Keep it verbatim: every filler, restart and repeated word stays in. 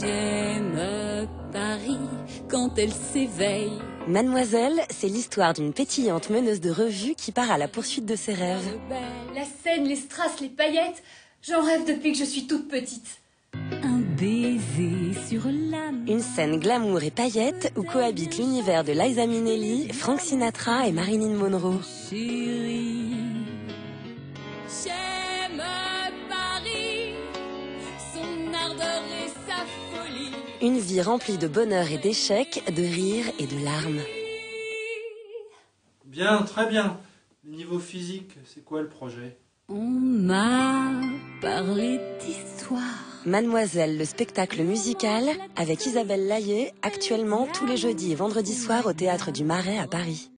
J'aime Paris quand elle s'éveille. Mademoiselle, c'est l'histoire d'une pétillante meneuse de revue qui part à la poursuite de ses rêves. La scène, les strass, les paillettes, j'en rêve depuis que je suis toute petite. Un baiser sur l'âme. Une scène glamour et paillettes où cohabitent l'univers de Liza Minnelli, Frank Sinatra et Marilyn Monroe. Chérie, j'aime Paris, son ardeur et sa folie. Une vie remplie de bonheur et d'échecs, de rires et de larmes. Bien, très bien. Le niveau physique, c'est quoi le projet ? On m'a parlé d'histoire. Mademoiselle, le spectacle musical avec Isabelle Layer, actuellement tous les jeudis et vendredis soirs au Théâtre du Marais à Paris.